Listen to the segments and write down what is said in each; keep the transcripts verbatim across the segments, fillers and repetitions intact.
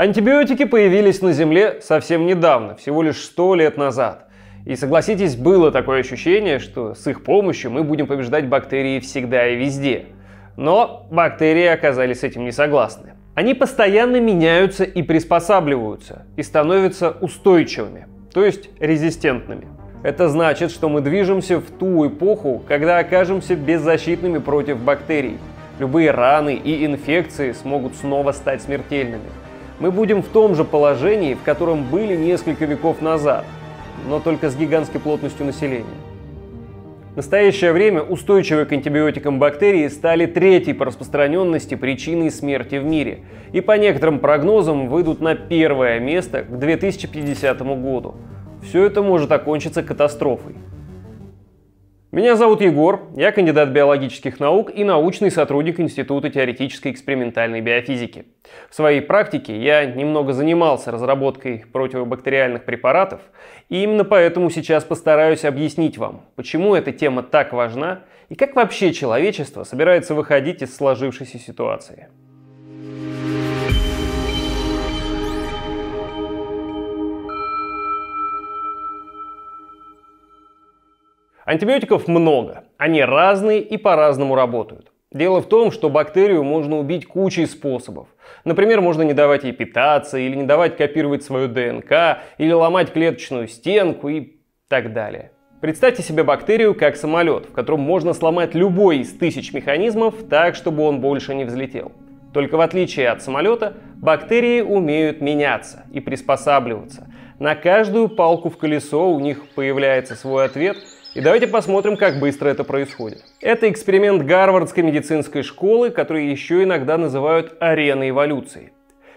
Антибиотики появились на Земле совсем недавно, всего лишь сто лет назад. И согласитесь, было такое ощущение, что с их помощью мы будем побеждать бактерии всегда и везде. Но бактерии оказались с этим не согласны. Они постоянно меняются и приспосабливаются, и становятся устойчивыми, то есть резистентными. Это значит, что мы движемся в ту эпоху, когда окажемся беззащитными против бактерий. Любые раны и инфекции смогут снова стать смертельными. Мы будем в том же положении, в котором были несколько веков назад, но только с гигантской плотностью населения. В настоящее время устойчивые к антибиотикам бактерии стали третьей по распространенности причиной смерти в мире и по некоторым прогнозам выйдут на первое место к две тысячи пятидесятому году. Все это может окончиться катастрофой. Меня зовут Егор, я кандидат биологических наук и научный сотрудник Института теоретической и экспериментальной биофизики. В своей практике я немного занимался разработкой противобактериальных препаратов, и именно поэтому сейчас постараюсь объяснить вам, почему эта тема так важна и как вообще человечество собирается выходить из сложившейся ситуации. Антибиотиков много, они разные и по-разному работают. Дело в том, что бактерию можно убить кучей способов. Например, можно не давать ей питаться, или не давать копировать свою ДНК, или ломать клеточную стенку и так далее. Представьте себе бактерию как самолет, в котором можно сломать любой из тысяч механизмов так, чтобы он больше не взлетел. Только в отличие от самолета, бактерии умеют меняться и приспосабливаться. На каждую палку в колесо у них появляется свой ответ. И давайте посмотрим, как быстро это происходит. Это эксперимент Гарвардской медицинской школы, который еще иногда называют ареной эволюции.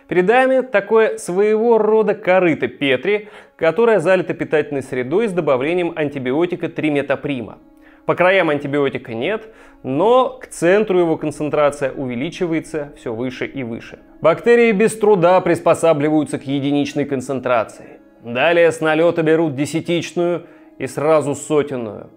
Перед нами такое своего рода корыто Петри, которое залито питательной средой с добавлением антибиотика триметоприма. По краям антибиотика нет, но к центру его концентрация увеличивается все выше и выше. Бактерии без труда приспосабливаются к единичной концентрации. Далее с налета берут десятичную и сразу сотенную.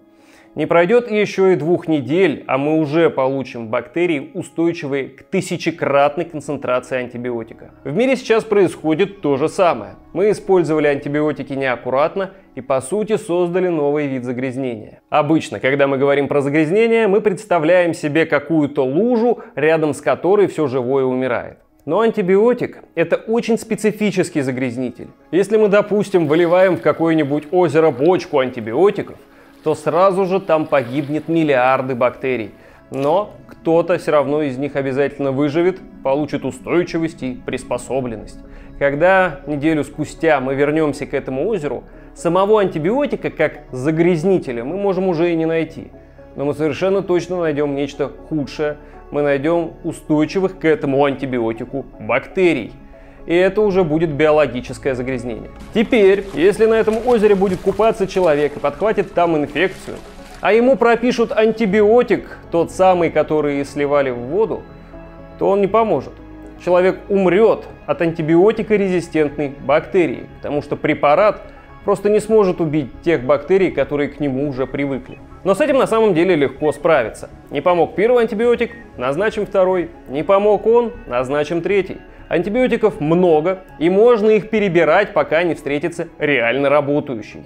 Не пройдет еще и двух недель, а мы уже получим бактерии, устойчивые к тысячекратной концентрации антибиотика. В мире сейчас происходит то же самое. Мы использовали антибиотики неаккуратно и, по сути, создали новый вид загрязнения. Обычно, когда мы говорим про загрязнение, мы представляем себе какую-то лужу, рядом с которой все живое умирает. Но антибиотик – это очень специфический загрязнитель. Если мы, допустим, выливаем в какое-нибудь озеро бочку антибиотиков, то сразу же там погибнет миллиарды бактерий. Но кто-то все равно из них обязательно выживет, получит устойчивость и приспособленность. Когда неделю спустя мы вернемся к этому озеру, самого антибиотика как загрязнителя мы можем уже и не найти. Но мы совершенно точно найдем нечто худшее. Мы найдем устойчивых к этому антибиотику бактерий. И это уже будет биологическое загрязнение. Теперь, если на этом озере будет купаться человек и подхватит там инфекцию, а ему пропишут антибиотик, тот самый, который сливали в воду, то он не поможет. Человек умрет от антибиотикорезистентной бактерии, потому что препарат просто не сможет убить тех бактерий, которые к нему уже привыкли. Но с этим на самом деле легко справиться. Не помог первый антибиотик, назначим второй. Не помог он, назначим третий. Антибиотиков много, и можно их перебирать, пока не встретится реально работающий.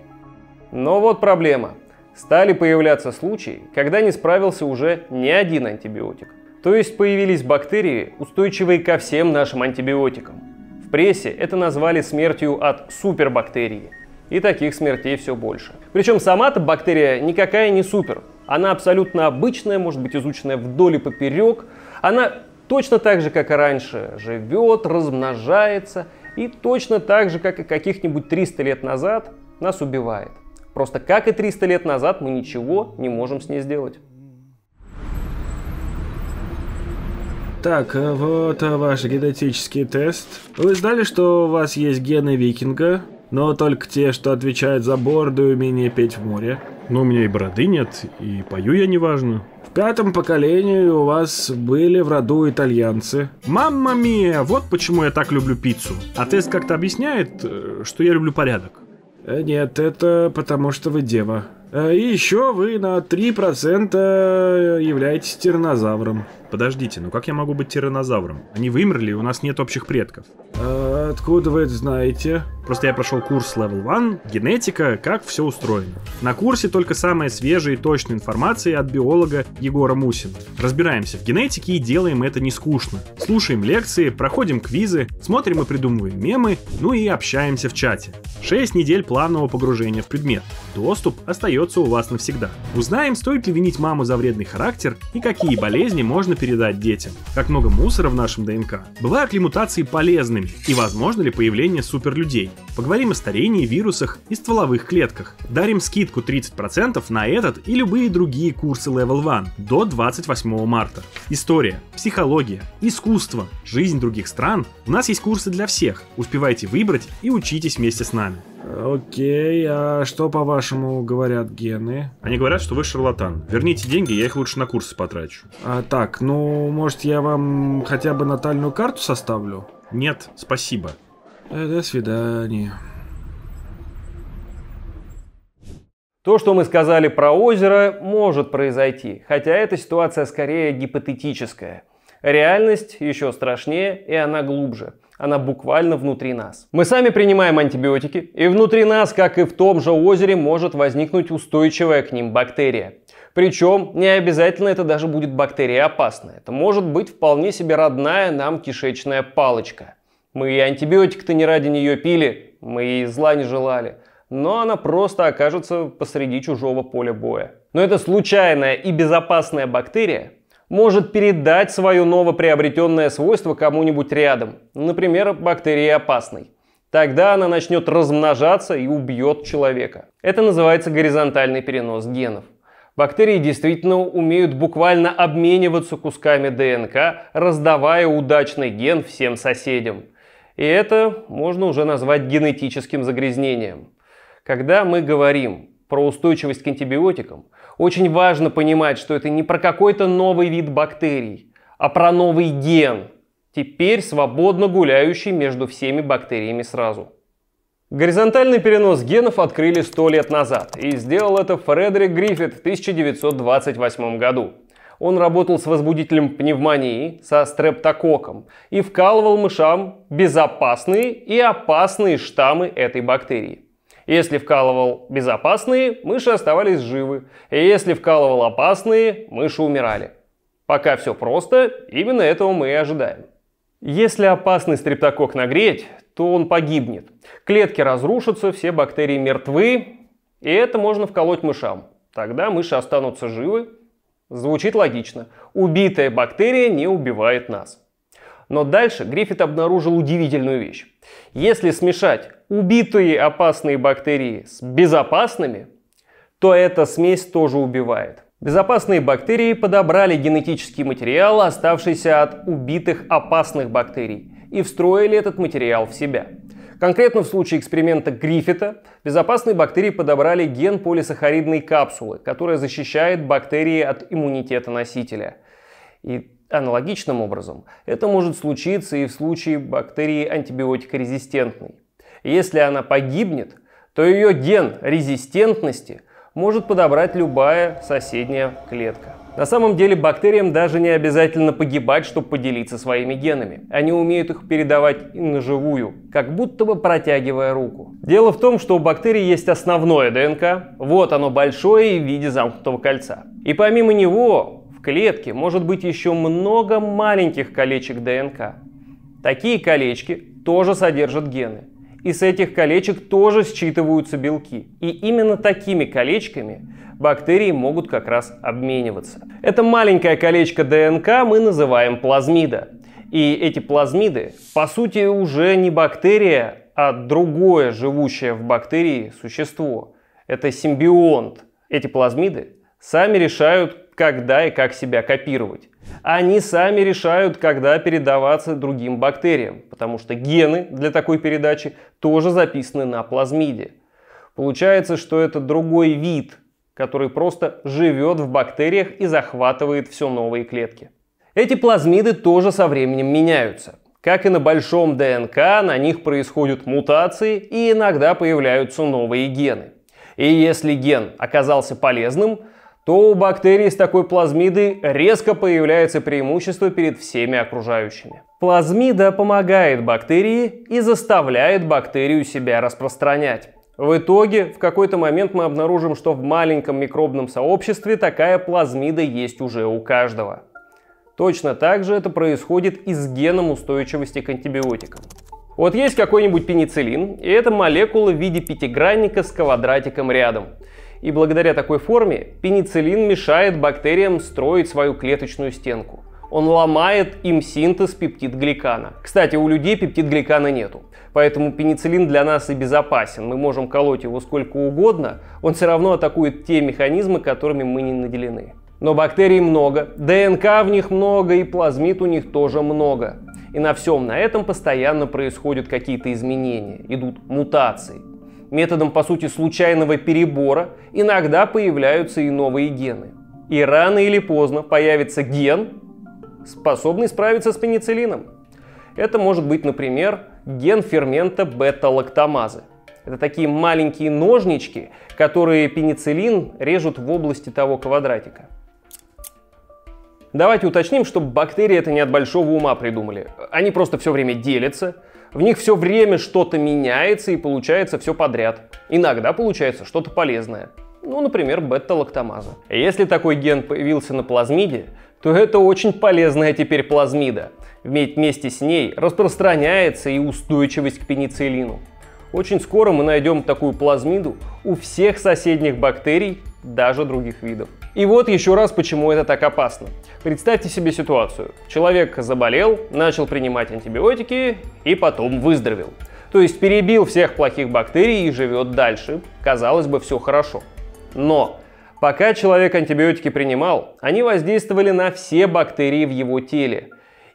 Но вот проблема. Стали появляться случаи, когда не справился уже ни один антибиотик. То есть появились бактерии, устойчивые ко всем нашим антибиотикам. В прессе это назвали смертью от супербактерии. И таких смертей все больше. Причем сама-то бактерия никакая не супер. Она абсолютно обычная, может быть изученная вдоль и поперек. Она точно так же, как и раньше, живет, размножается. И точно так же, как и каких-нибудь триста лет назад, нас убивает. Просто как и триста лет назад мы ничего не можем с ней сделать. Так, вот ваш генетический тест. Вы знали, что у вас есть гены викинга? Но только те, что отвечают за бороду и умение петь в море. Но у меня и бороды нет, и пою я неважно. В пятом поколении у вас были в роду итальянцы. Мамма мия, вот почему я так люблю пиццу. А тест как-то объясняет, что я люблю порядок? Нет, это потому что вы дева. И еще вы на три процента являетесь тираннозавром. Подождите, ну как я могу быть тираннозавром? Они вымерли, и у нас нет общих предков. А откуда вы это знаете? Просто я прошел курс Левел Уан, генетика, как все устроено. На курсе только самая свежая и точная информация от биолога Егора Мусина. Разбираемся в генетике и делаем это не скучно. Слушаем лекции, проходим квизы, смотрим и придумываем мемы, ну и общаемся в чате. Шесть недель плавного погружения в предмет. Доступ остается у вас навсегда. Узнаем, стоит ли винить маму за вредный характер и какие болезни можно передать детям. Как много мусора в нашем ДНК. Бывают ли мутации полезными? И возможно ли появление суперлюдей? Поговорим о старении, вирусах и стволовых клетках. Дарим скидку тридцать процентов на этот и любые другие курсы Левел Уан до двадцать восьмого марта. История, психология, искусство, жизнь других стран. У нас есть курсы для всех. Успевайте выбрать и учитесь вместе с нами. Окей, а что, по-вашему, говорят гены? Они говорят, что вы шарлатан. Верните деньги, я их лучше на курсы потрачу. А, так, ну, может, я вам хотя бы натальную карту составлю? Нет, спасибо. А, до свидания. То, что мы сказали про озеро, может произойти, хотя эта ситуация скорее гипотетическая. Реальность еще страшнее, и она глубже. Она буквально внутри нас. Мы сами принимаем антибиотики, и внутри нас, как и в том же озере, может возникнуть устойчивая к ним бактерия. Причем не обязательно это даже будет бактерия опасная. Это может быть вполне себе родная нам кишечная палочка. Мы и антибиотик-то не ради нее пили, мы ей зла не желали. Но она просто окажется посреди чужого поля боя. Но эта случайная и безопасная бактерия может передать свое новоприобретенное свойство кому-нибудь рядом, например, бактерии опасной. Тогда она начнет размножаться и убьет человека. Это называется горизонтальный перенос генов. Бактерии действительно умеют буквально обмениваться кусками ДНК, раздавая удачный ген всем соседям. И это можно уже назвать генетическим загрязнением. Когда мы говорим про устойчивость к антибиотикам, очень важно понимать, что это не про какой-то новый вид бактерий, а про новый ген, теперь свободно гуляющий между всеми бактериями сразу. Горизонтальный перенос генов открыли сто лет назад, и сделал это Фредерик Гриффит в тысяча девятьсот двадцать восьмом году. Он работал с возбудителем пневмонии, со стрептококком, и вкалывал мышам безопасные и опасные штаммы этой бактерии. Если вкалывал безопасные, мыши оставались живы. И если вкалывал опасные, мыши умирали. Пока все просто, именно этого мы и ожидаем. Если опасный стрептокок нагреть, то он погибнет. Клетки разрушатся, все бактерии мертвы. И это можно вколоть мышам. Тогда мыши останутся живы. Звучит логично. Убитая бактерия не убивает нас. Но дальше Гриффит обнаружил удивительную вещь. Если смешать убитые опасные бактерии с безопасными, то эта смесь тоже убивает. Безопасные бактерии подобрали генетический материал, оставшийся от убитых опасных бактерий, и встроили этот материал в себя. Конкретно в случае эксперимента Гриффита безопасные бактерии подобрали ген полисахаридной капсулы, которая защищает бактерии от иммунитета носителя. И аналогичным образом это может случиться и в случае бактерии антибиотикорезистентной. Если она погибнет, то ее ген резистентности может подобрать любая соседняя клетка. На самом деле бактериям даже не обязательно погибать, чтобы поделиться своими генами. Они умеют их передавать и наживую, как будто бы протягивая руку. Дело в том, что у бактерий есть основное ДНК. Вот оно большое и в виде замкнутого кольца. И помимо него в клетке может быть еще много маленьких колечек ДНК. Такие колечки тоже содержат гены. И с этих колечек тоже считываются белки. И именно такими колечками бактерии могут как раз обмениваться. Это маленькое колечко ДНК мы называем плазмида. И эти плазмиды, по сути, уже не бактерия, а другое живущее в бактерии существо. Это симбионт. Эти плазмиды сами решают, когда и как себя копировать. Они сами решают, когда передаваться другим бактериям, потому что гены для такой передачи тоже записаны на плазмиде. Получается, что это другой вид, который просто живет в бактериях и захватывает все новые клетки. Эти плазмиды тоже со временем меняются. Как и на большом ДНК, на них происходят мутации и иногда появляются новые гены. И если ген оказался полезным, то у бактерий с такой плазмидой резко появляется преимущество перед всеми окружающими. Плазмида помогает бактерии и заставляет бактерию себя распространять. В итоге, в какой-то момент мы обнаружим, что в маленьком микробном сообществе такая плазмида есть уже у каждого. Точно так же это происходит и с геном устойчивости к антибиотикам. Вот есть какой-нибудь пенициллин, и это молекула в виде пятигранника с квадратиком рядом. И благодаря такой форме пенициллин мешает бактериям строить свою клеточную стенку. Он ломает им синтез пептид-гликана. Кстати, у людей пептид-гликана нету, поэтому пенициллин для нас и безопасен. Мы можем колоть его сколько угодно, он все равно атакует те механизмы, которыми мы не наделены. Но бактерий много, ДНК в них много и плазмид у них тоже много. И на всем на этом постоянно происходят какие-то изменения, идут мутации. Методом, по сути, случайного перебора иногда появляются и новые гены. И рано или поздно появится ген, способный справиться с пенициллином. Это может быть, например, ген фермента бета-лактамазы. Это такие маленькие ножнички, которые пенициллин режут в области того квадратика. Давайте уточним, что бактерии это не от большого ума придумали. Они просто все время делятся, в них все время что-то меняется и получается все подряд. Иногда получается что-то полезное. Ну, например, бета-лактамаза. Если такой ген появился на плазмиде, то это очень полезная теперь плазмида. Вместе с ней распространяется и устойчивость к пенициллину. Очень скоро мы найдем такую плазмиду у всех соседних бактерий, даже других видов. И вот еще раз, почему это так опасно. Представьте себе ситуацию. Человек заболел, начал принимать антибиотики и потом выздоровел. То есть перебил всех плохих бактерий и живет дальше. Казалось бы, все хорошо. Но пока человек антибиотики принимал, они воздействовали на все бактерии в его теле.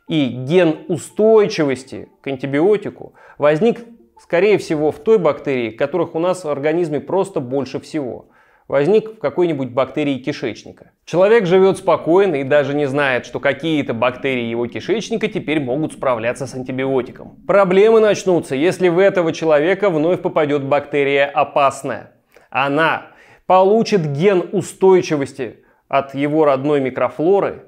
И ген устойчивости к антибиотику возник, скорее всего, в той бактерии, которых у нас в организме просто больше всего. Возник в какой-нибудь бактерии кишечника. Человек живет спокойно и даже не знает, что какие-то бактерии его кишечника теперь могут справляться с антибиотиком. Проблемы начнутся, если в этого человека вновь попадет бактерия опасная. Она получит ген устойчивости от его родной микрофлоры,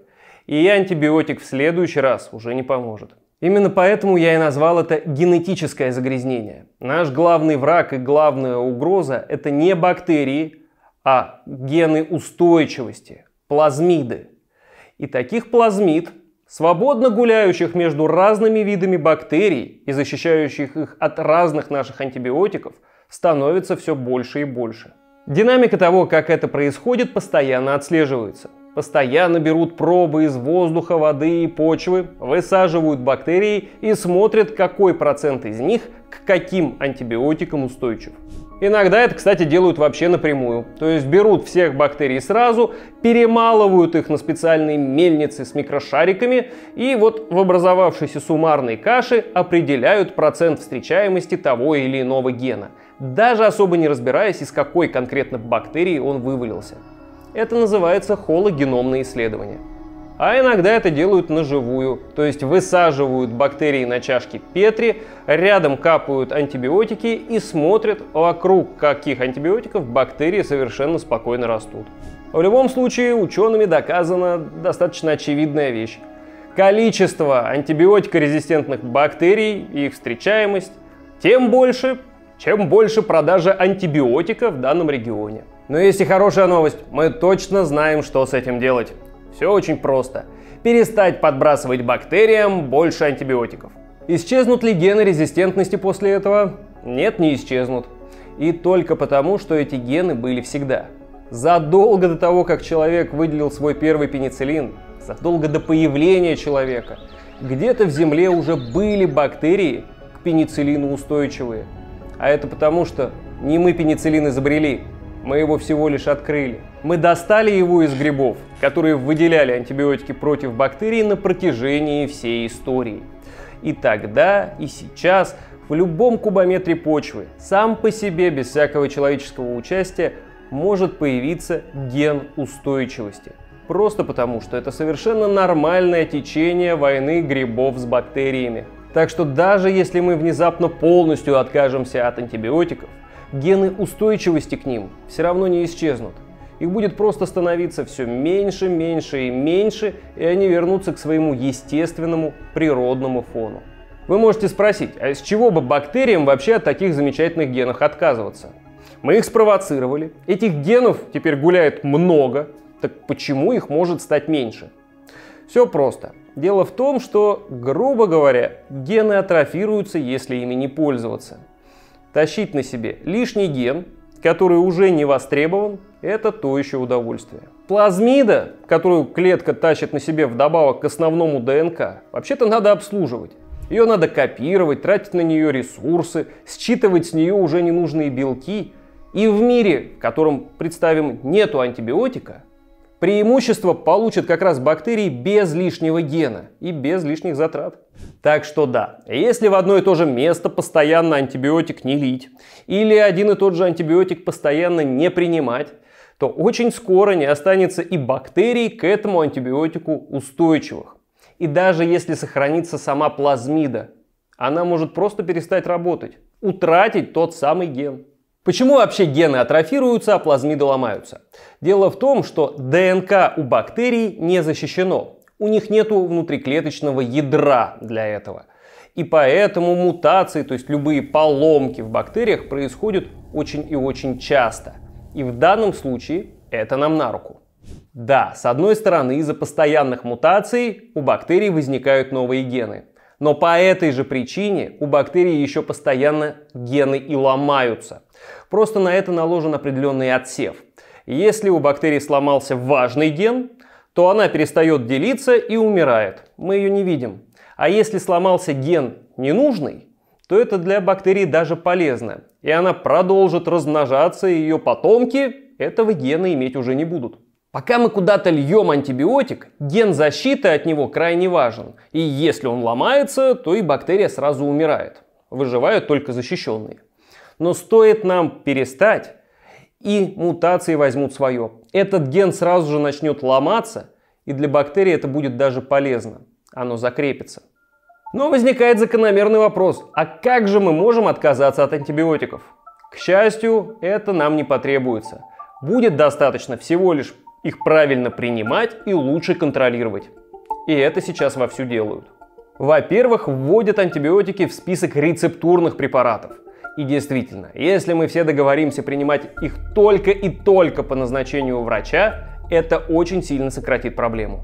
и антибиотик в следующий раз уже не поможет. Именно поэтому я и назвал это генетическое загрязнение. Наш главный враг и главная угроза – это не бактерии, а гены устойчивости, плазмиды. И таких плазмид, свободно гуляющих между разными видами бактерий и защищающих их от разных наших антибиотиков, становится все больше и больше. Динамика того, как это происходит, постоянно отслеживается. Постоянно берут пробы из воздуха, воды и почвы, высаживают бактерии и смотрят, какой процент из них к каким антибиотикам устойчив. Иногда это, кстати, делают вообще напрямую. То есть берут всех бактерий сразу, перемалывают их на специальные мельницы с микрошариками и вот в образовавшейся суммарной каше определяют процент встречаемости того или иного гена, даже особо не разбираясь, из какой конкретно бактерии он вывалился. Это называется хологеномное исследование. А иногда это делают наживую, то есть высаживают бактерии на чашки Петри, рядом капают антибиотики и смотрят, вокруг каких антибиотиков бактерии совершенно спокойно растут. В любом случае, учеными доказана достаточно очевидная вещь. Количество антибиотикорезистентных бактерий и их встречаемость тем больше, чем больше продажа антибиотика в данном регионе. Но есть и хорошая новость, мы точно знаем, что с этим делать. Все очень просто. Перестать подбрасывать бактериям больше антибиотиков. Исчезнут ли гены резистентности после этого? Нет, не исчезнут. И только потому, что эти гены были всегда. Задолго до того, как человек выделил свой первый пенициллин, задолго до появления человека, где-то в земле уже были бактерии к пенициллину устойчивые. А это потому, что не мы пенициллин изобрели, мы его всего лишь открыли. Мы достали его из грибов, которые выделяли антибиотики против бактерий на протяжении всей истории. И тогда, и сейчас, в любом кубометре почвы, сам по себе, без всякого человеческого участия, может появиться ген устойчивости. Просто потому, что это совершенно нормальное течение войны грибов с бактериями. Так что даже если мы внезапно полностью откажемся от антибиотиков, гены устойчивости к ним все равно не исчезнут. Их будет просто становиться все меньше, меньше и меньше, и они вернутся к своему естественному природному фону. Вы можете спросить, а с чего бы бактериям вообще от таких замечательных генов отказываться? Мы их спровоцировали, этих генов теперь гуляет много, так почему их может стать меньше? Все просто. Дело в том, что, грубо говоря, гены атрофируются, если ими не пользоваться. Тащить на себе лишний ген, который уже не востребован, это то еще удовольствие. Плазмида, которую клетка тащит на себе вдобавок к основному ДНК, вообще-то надо обслуживать. Ее надо копировать, тратить на нее ресурсы, считывать с нее уже ненужные белки. И в мире, в котором, представим, нету антибиотика, преимущество получат как раз бактерии без лишнего гена и без лишних затрат. Так что да, если в одно и то же место постоянно антибиотик не лить, или один и тот же антибиотик постоянно не принимать, то очень скоро не останется и бактерий к этому антибиотику устойчивых. И даже если сохранится сама плазмида, она может просто перестать работать, утратить тот самый ген. Почему вообще гены атрофируются, а плазмиды ломаются? Дело в том, что ДНК у бактерий не защищено. У них нет внутриклеточного ядра для этого. И поэтому мутации, то есть любые поломки в бактериях, происходят очень и очень часто. И в данном случае это нам на руку. Да, с одной стороны, из-за постоянных мутаций у бактерий возникают новые гены. Но по этой же причине у бактерий еще постоянно гены и ломаются. Просто на это наложен определенный отсев. Если у бактерии сломался важный ген, то она перестает делиться и умирает. Мы ее не видим. А если сломался ген ненужный, то это для бактерии даже полезно. И она продолжит размножаться, и ее потомки этого гена иметь уже не будут. Пока мы куда-то льем антибиотик, ген защиты от него крайне важен. И если он ломается, то и бактерия сразу умирает. Выживают только защищенные. Но стоит нам перестать, и мутации возьмут свое. Этот ген сразу же начнет ломаться, и для бактерии это будет даже полезно. Оно закрепится. Но возникает закономерный вопрос. А как же мы можем отказаться от антибиотиков? К счастью, это нам не потребуется. Будет достаточно всего лишь их правильно принимать и лучше контролировать. И это сейчас вовсю делают. Во-первых, вводят антибиотики в список рецептурных препаратов. И действительно, если мы все договоримся принимать их только и только по назначению врача, это очень сильно сократит проблему.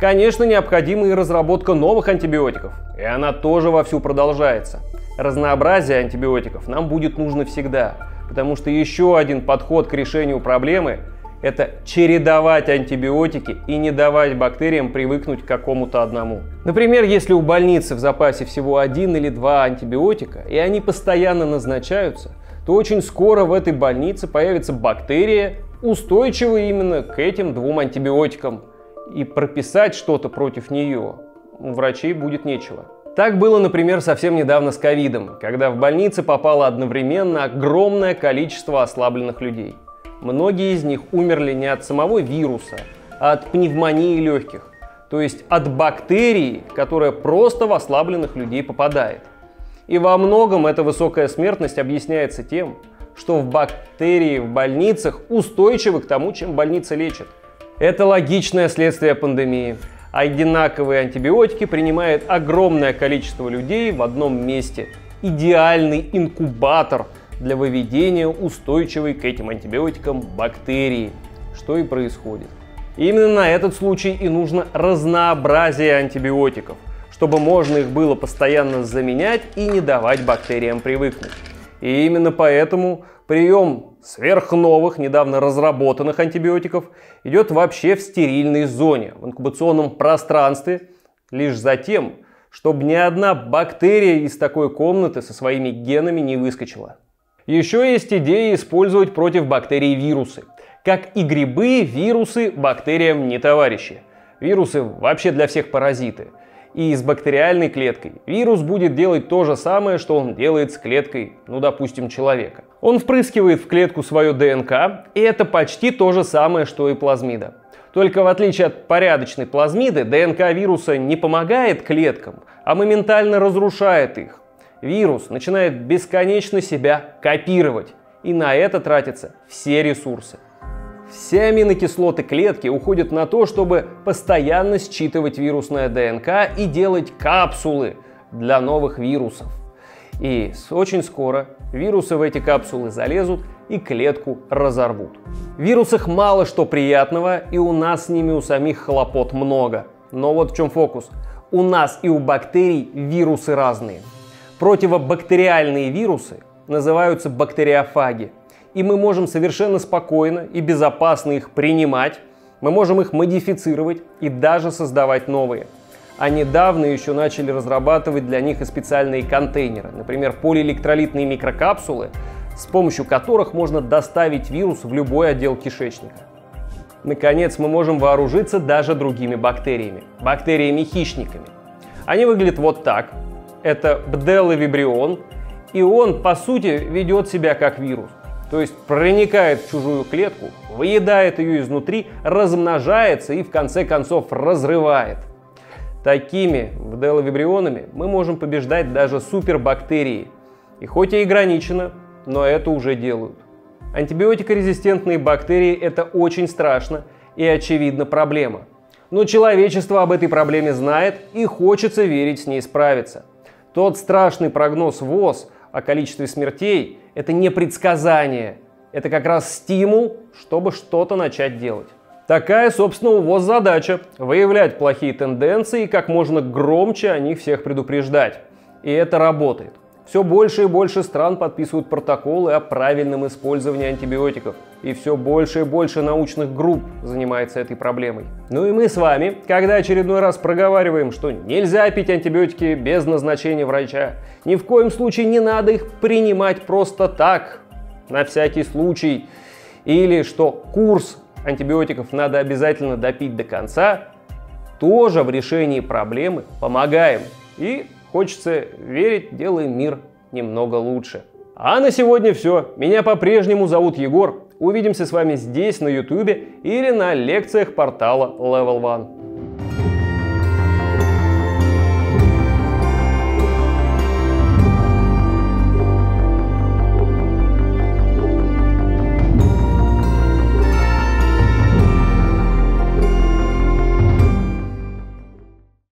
Конечно, необходима и разработка новых антибиотиков. И она тоже вовсю продолжается. Разнообразие антибиотиков нам будет нужно всегда. Потому что еще один подход к решению проблемы – это чередовать антибиотики и не давать бактериям привыкнуть к какому-то одному. Например, если у больницы в запасе всего один или два антибиотика, и они постоянно назначаются, то очень скоро в этой больнице появится бактерия, устойчивая именно к этим двум антибиотикам. И прописать что-то против нее у врачей будет нечего. Так было, например, совсем недавно с ковидом, когда в больнице попало одновременно огромное количество ослабленных людей. Многие из них умерли не от самого вируса, а от пневмонии легких, то есть от бактерии, которая просто в ослабленных людей попадает. И во многом эта высокая смертность объясняется тем, что в бактерии в больницах устойчивы к тому, чем больница лечит. Это логичное следствие пандемии. Одинаковые антибиотики принимает огромное количество людей в одном месте. Идеальный инкубатор для выведения устойчивой к этим антибиотикам бактерии, что и происходит. И именно на этот случай и нужно разнообразие антибиотиков, чтобы можно их было постоянно заменять и не давать бактериям привыкнуть. И именно поэтому прием сверхновых, недавно разработанных антибиотиков идет вообще в стерильной зоне, в инкубационном пространстве, лишь затем, чтобы ни одна бактерия из такой комнаты со своими генами не выскочила. Еще есть идея использовать против бактерий вирусы. Как и грибы, вирусы бактериям не товарищи. Вирусы вообще для всех паразиты. И с бактериальной клеткой вирус будет делать то же самое, что он делает с клеткой, ну допустим, человека. Он впрыскивает в клетку свое ДНК, и это почти то же самое, что и плазмида. Только в отличие от порядочной плазмиды, ДНК вируса не помогает клеткам, а моментально разрушает их. Вирус начинает бесконечно себя копировать, и на это тратятся все ресурсы. Все аминокислоты клетки уходят на то, чтобы постоянно считывать вирусное ДНК и делать капсулы для новых вирусов. И очень скоро вирусы в эти капсулы залезут и клетку разорвут. В вирусах мало что приятного, и у нас с ними у самих хлопот много. Но вот в чем фокус. У нас и у бактерий вирусы разные. Противобактериальные вирусы называются бактериофаги. И мы можем совершенно спокойно и безопасно их принимать, мы можем их модифицировать и даже создавать новые. А недавно еще начали разрабатывать для них и специальные контейнеры, например, полиэлектролитные микрокапсулы, с помощью которых можно доставить вирус в любой отдел кишечника. Наконец, мы можем вооружиться даже другими бактериями, бактериями-хищниками. Они выглядят вот так. Это бделовибрион, и он, по сути, ведет себя как вирус. То есть проникает в чужую клетку, выедает ее изнутри, размножается и в конце концов разрывает. Такими бделовибрионами мы можем побеждать даже супербактерии. И хоть и ограничено, но это уже делают. Антибиотикорезистентные бактерии – это очень страшно и очевидно проблема. Но человечество об этой проблеме знает и хочется верить с ней справиться. Тот страшный прогноз ВОЗ о количестве смертей – это не предсказание, это как раз стимул, чтобы что-то начать делать. Такая, собственно, у ВОЗ задача – выявлять плохие тенденции и как можно громче о них всех предупреждать. И это работает. Все больше и больше стран подписывают протоколы о правильном использовании антибиотиков. И все больше и больше научных групп занимается этой проблемой. Ну и мы с вами, когда очередной раз проговариваем, что нельзя пить антибиотики без назначения врача, ни в коем случае не надо их принимать просто так, на всякий случай, или что курс антибиотиков надо обязательно допить до конца, тоже в решении проблемы помогаем. И... хочется верить, делаем мир немного лучше. А на сегодня все. Меня по-прежнему зовут Егор. Увидимся с вами здесь, на ютубе или на лекциях портала Level One.